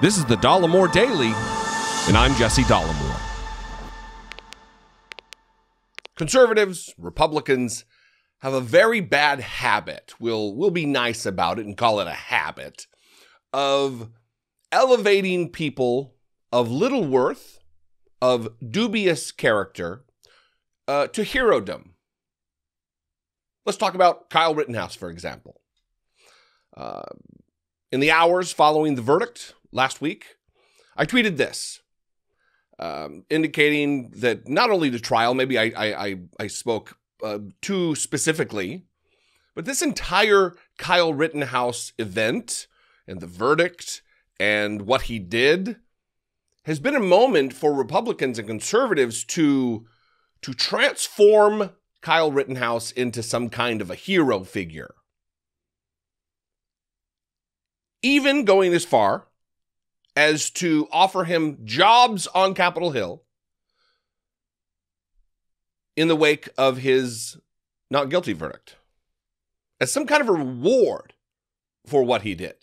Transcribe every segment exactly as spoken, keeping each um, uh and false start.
This is the Dollemore Daily, and I'm Jesse Dollemore. Conservatives, Republicans have a very bad habit, we'll, we'll be nice about it and call it a habit, of elevating people of little worth, of dubious character, uh, to herodom. Let's talk about Kyle Rittenhouse, for example. Uh, in the hours following the verdict last week, I tweeted this, um, indicating that not only the trial, maybe I, I, I spoke uh, too specifically, but this entire Kyle Rittenhouse event and the verdict and what he did has been a moment for Republicans and conservatives to, to transform Kyle Rittenhouse into some kind of a hero figure. Even going as far as to offer him jobs on Capitol Hill in the wake of his not guilty verdict, as some kind of a reward for what he did.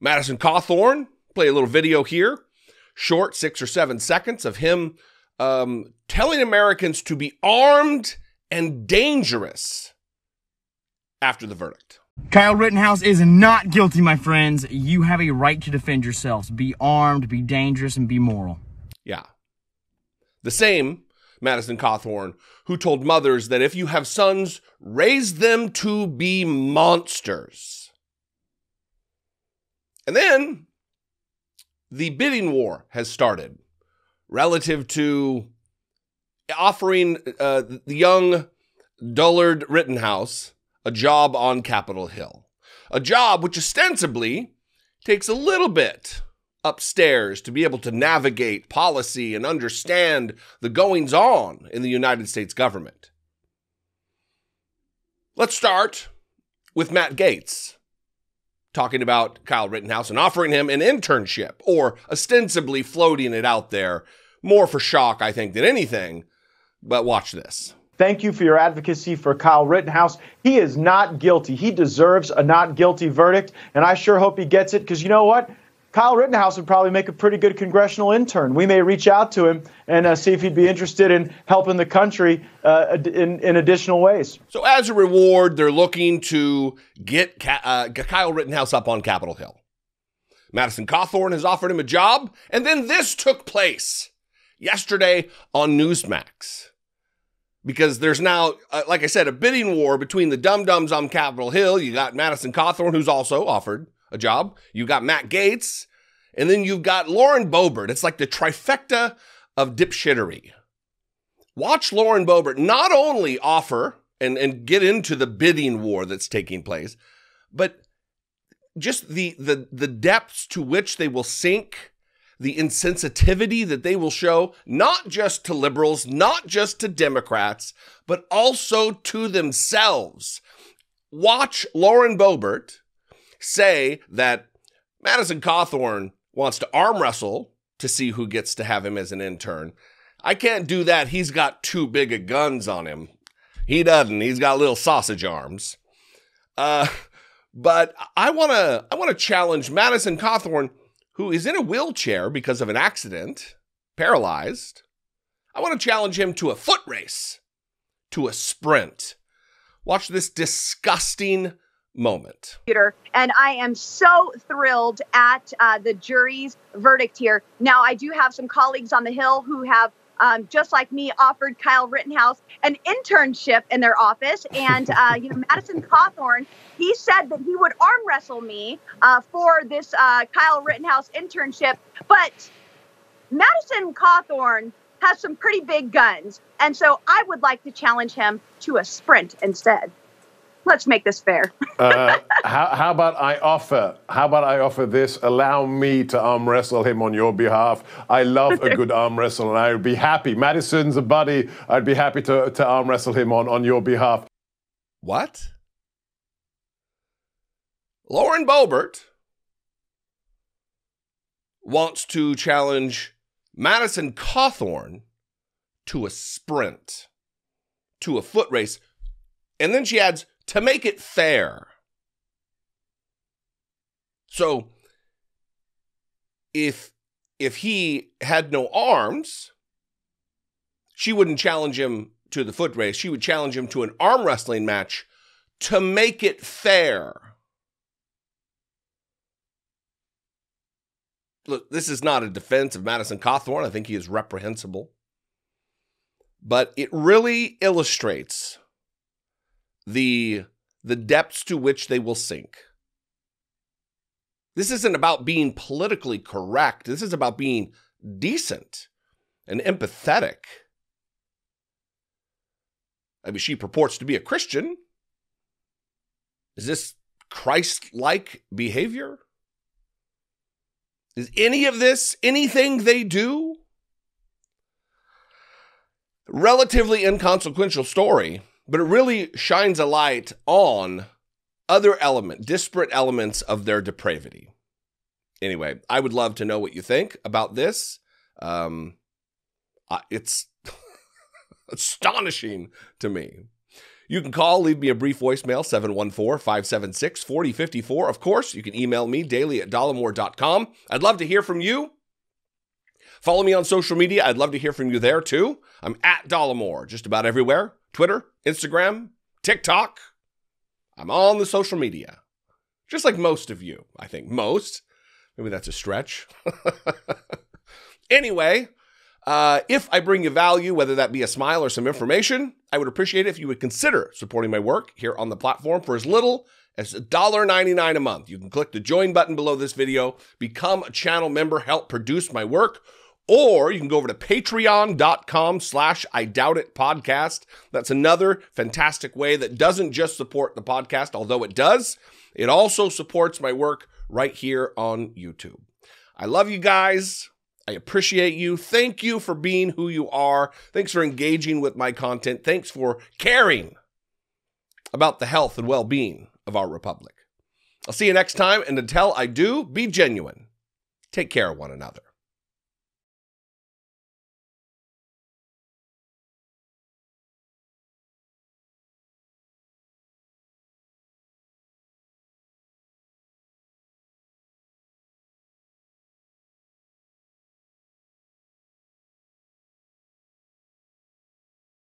Madison Cawthorn, play a little video here, short, six or seven seconds of him um, telling Americans to be armed and dangerous after the verdict. Kyle Rittenhouse is not guilty, my friends. You have a right to defend yourselves. Be armed, be dangerous, and be moral. Yeah. The same Madison Cawthorn who told mothers that if you have sons, raise them to be monsters. And then the bidding war has started relative to offering uh, the young dullard Rittenhouse a job on Capitol Hill, a job which ostensibly takes a little bit upstairs to be able to navigate policy and understand the goings-on in the United States government. Let's start with Matt Gaetz talking about Kyle Rittenhouse and offering him an internship, or ostensibly floating it out there, more for shock, I think, than anything. But watch this. Thank you for your advocacy for Kyle Rittenhouse. He is not guilty. He deserves a not guilty verdict, and I sure hope he gets it, because you know what? Kyle Rittenhouse would probably make a pretty good congressional intern. We may reach out to him and uh, see if he'd be interested in helping the country uh, in, in additional ways. So as a reward, they're looking to get uh, Kyle Rittenhouse up on Capitol Hill. Madison Cawthorn has offered him a job, and then this took place yesterday on Newsmax. Because there's now, uh, like I said, a bidding war between the dum-dums on Capitol Hill. You got Madison Cawthorn, who's also offered a job. You got Matt Gaetz. And then you've got Lauren Boebert. It's like the trifecta of dipshittery. Watch Lauren Boebert not only offer and, and get into the bidding war that's taking place, but just the, the, the depths to which they will sink, the insensitivity that they will show, not just to liberals, not just to Democrats, but also to themselves. Watch Lauren Boebert say that Madison Cawthorn wants to arm wrestle to see who gets to have him as an intern. I can't do that. He's got too big of guns on him. He doesn't. He's got little sausage arms. Uh, but I want to I want to challenge Madison Cawthorn, who is in a wheelchair because of an accident, paralyzed. I want to challenge him to a foot race, to a sprint. Watch this disgusting moment. And I am so thrilled at uh, the jury's verdict here. Now, I do have some colleagues on the Hill who have, um, just like me, offered Kyle Rittenhouse an internship in their office. And, uh, you know, Madison Cawthorn, he said that he would arm wrestle me uh, for this uh, Kyle Rittenhouse internship. But Madison Cawthorn has some pretty big guns. And so I would like to challenge him to a sprint instead. Let's make this fair. uh, how, how about I offer? How about I offer this? Allow me to arm wrestle him on your behalf. I love a good arm wrestle, and I would be happy. Madison's a buddy. I'd be happy to, to arm wrestle him on, on your behalf. What? Lauren Boebert wants to challenge Madison Cawthorn to a sprint, to a foot race. And then she adds, to make it fair. So if if he had no arms, she wouldn't challenge him to the foot race. She would challenge him to an arm wrestling match to make it fair. Look, this is not a defense of Madison Cawthorn. I think he is reprehensible. But it really illustrates the, the depths to which they will sink. This isn't about being politically correct. This is about being decent and empathetic. I mean, she purports to be a Christian. Is this Christ-like behavior? Is any of this, anything they do? Relatively inconsequential story, but it really shines a light on other element, disparate elements of their depravity. Anyway, I would love to know what you think about this. Um, uh, it's astonishing to me. You can call, leave me a brief voicemail, seven one four, five seven six, four oh five four. Of course, you can email me, daily at dollemore dot com. I'd love to hear from you. Follow me on social media. I'd love to hear from you there, too. I'm at Dollemore, just about everywhere. Twitter, Instagram, TikTok. I'm on the social media, just like most of you, I think. Most. Maybe that's a stretch. Anyway, uh, if I bring you value, whether that be a smile or some information, I would appreciate it if you would consider supporting my work here on the platform for as little as one dollar and ninety-nine cents a month. You can click the join button below this video, become a channel member, help produce my work, or you can go over to patreon.com slash I Doubt It podcast. That's another fantastic way that doesn't just support the podcast, although it does. It also supports my work right here on YouTube. I love you guys. I appreciate you. Thank you for being who you are. Thanks for engaging with my content. Thanks for caring about the health and well-being of our republic. I'll see you next time. And until I do, be genuine. Take care of one another.